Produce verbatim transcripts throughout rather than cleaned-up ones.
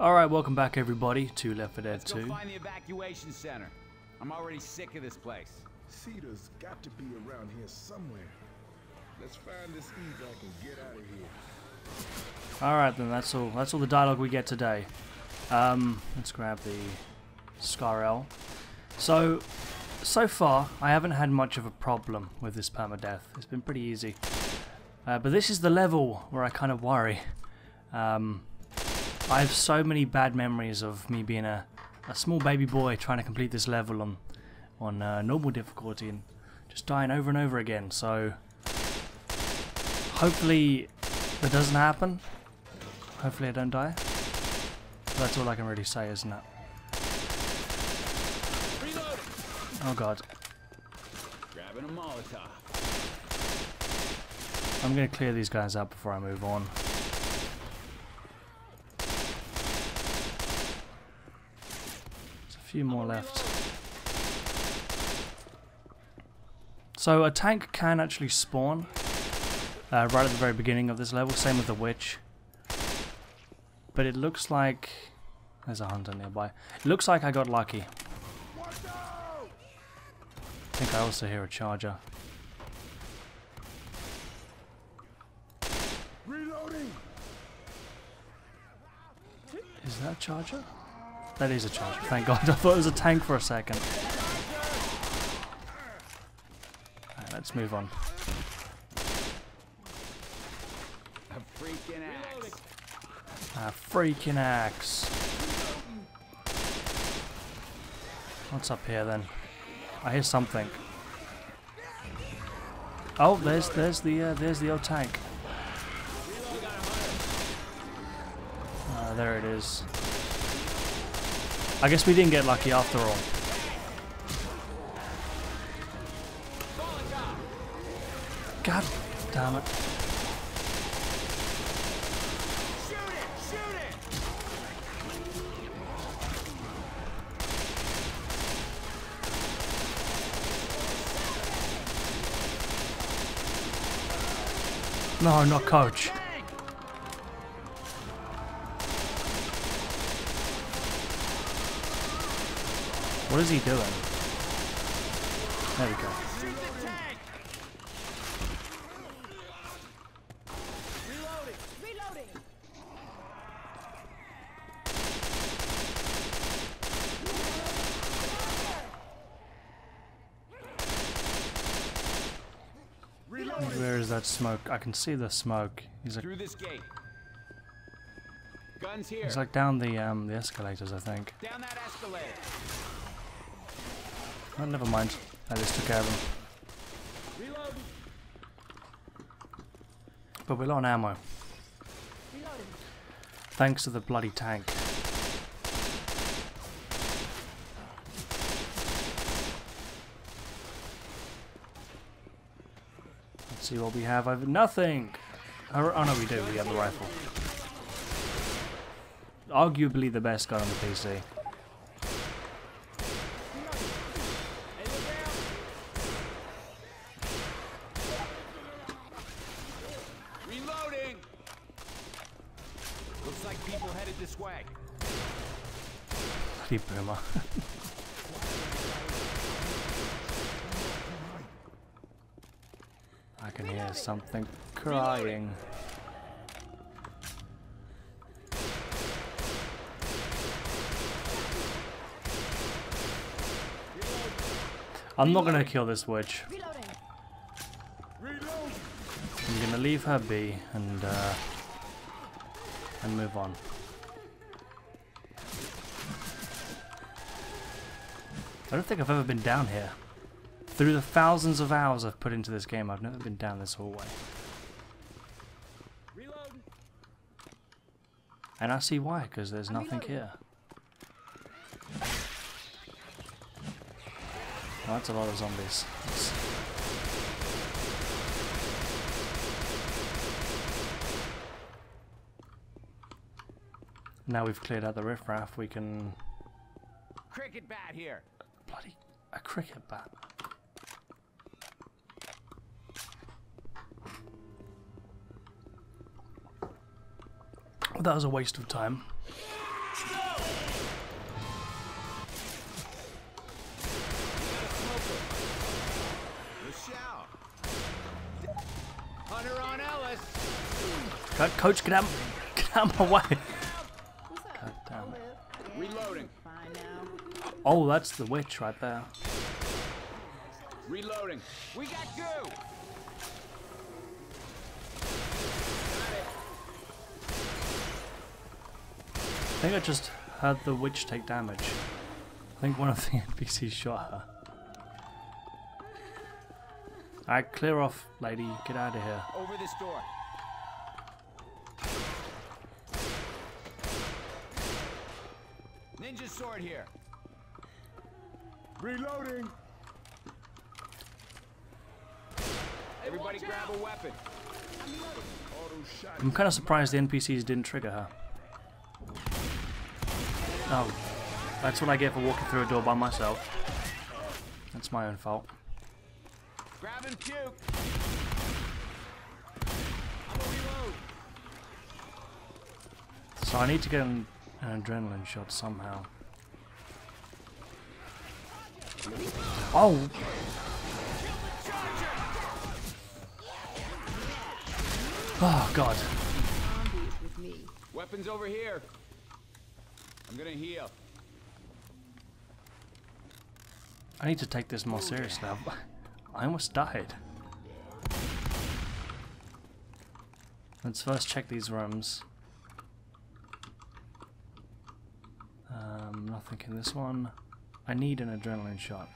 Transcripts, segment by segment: Alright, welcome back everybody to Left four Dead two. Let's go find the evacuation center. I'm already sick of this place. Cedar's got to be around here somewhere. Let's find this evac and get out of here. Alright then, that's all that's all the dialogue we get today. Um let's grab the Scar L. So so far I haven't had much of a problem with this permadeath. It's been pretty easy. Uh, but this is the level where I kind of worry. Um I have so many bad memories of me being a, a small baby boy trying to complete this level on on uh, normal difficulty and just dying over and over again. So hopefully that doesn't happen. Hopefully I don't die. That's all I can really say, isn't it? Reloading. Oh god. Grabbing a Molotov. I'm gonna clear these guys out before I move on. Few more left. So a tank can actually spawn uh, right at the very beginning of this level, same with the witch, but it looks like there's a hunter nearby. It looks like I got lucky. I think I also hear a charger. Reloading. Is that a charger? That is a charger, thank god. I thought it was a tank for a second. Alright, let's move on. A freaking axe. A freaking axe. What's up here then? I hear something. Oh, there's there's the uh, there's the old tank. Uh, there it is. I guess we didn't get lucky after all. God damn it. Shoot it, shoot it. No, not coach. What is he doing? There we go. Reloading. Reloading. Reloading. Where is that smoke? I can see the smoke. He's like through this gate. Guns here. He's like down the um the escalators, I think. Down that escalator. Oh, never mind. I just took care of him. Reload. But we're low on ammo. Reload. Thanks to the bloody tank. Let's see what we have. I've nothing. Oh, oh no, we do. We have the rifle. Arguably the best gun on the P C. Deep boomer. I can hear something crying. I'm not gonna kill this witch. I'm gonna leave her be and uh, and move on. I don't think I've ever been down here. Through the thousands of hours I've put into this game, I've never been down this hallway. Reload. And I see why, because there's nothing here. Oh, that's a lot of zombies. That's... Now we've cleared out the riffraff, we can... Cricket bat here! Bloody a cricket bat. Well, that was a waste of time. Watch out. Hunter on Ellis. God, coach, get out, get out my way. God damn it. Reloading. Oh, that's the witch right there. Reloading. We got goo. I think I just heard the witch take damage. I think one of the N P Cs shot her. Alright, clear off, lady. Get out of here. Over this door. Ninja sword here. Reloading. Everybody grab a weapon. I'm kind of surprised the N P Cs didn't trigger her. Oh, that's what I get for walking through a door by myself. That's my own fault. Grab and puke. I'm gonna reload. So I need to get an, an adrenaline shot somehow. Oh! Oh God! Weapons over here. I'm gonna heal. I need to take this more seriously. I almost died. Let's first check these rooms. Um, nothing in this one. I need an adrenaline shot.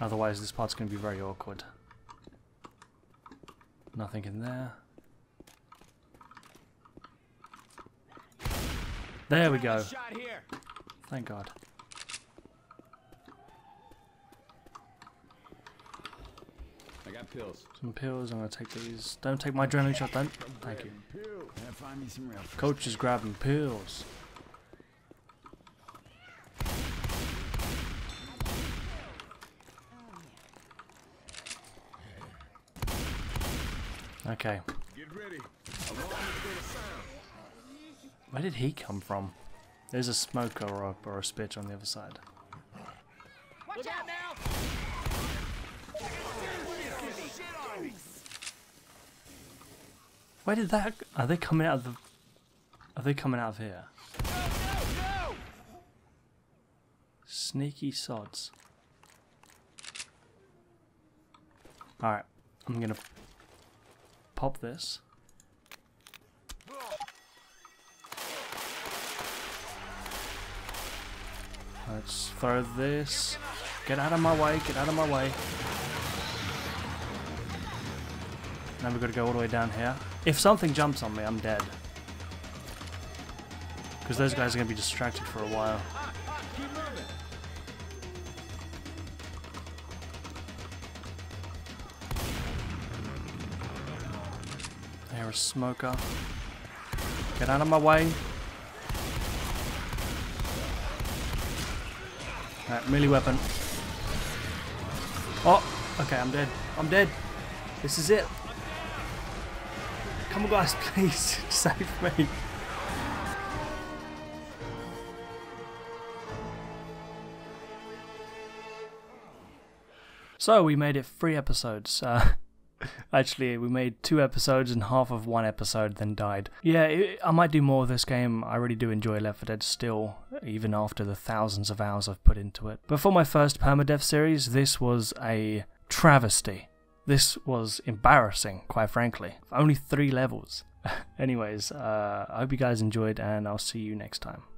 Otherwise this part's gonna be very awkward. Nothing in there. There we go. Thank God. I got pills. Some pills. I'm gonna take these. Don't take my adrenaline shot, then. Thank you. Coach is grabbing pills. Okay. Get ready. Where did he come from? There's a smoker or a, or a spitch on the other side. Watch out now! Where did that? Are they coming out of the? Are they coming out of here? No, no, no! Sneaky sods. All right, I'm gonna pop this. Let's throw this. Get out of my way, get out of my way. Now we've got to go all the way down here. If something jumps on me, I'm dead. Because those guys are going to be distracted for a while. There's a smoker. Get out of my way. Alright, melee weapon. Oh, okay, I'm dead. I'm dead. This is it. Come on, guys, please save me. So we made it three episodes. Uh, actually, we made two episodes and half of one episode, then died. Yeah, it, I might do more of this game. I really do enjoy Left four Dead still, even after the thousands of hours I've put into it. But for my first permadeath series, this was a travesty. This was embarrassing, quite frankly. Only three levels. Anyways, uh, I hope you guys enjoyed, and I'll see you next time.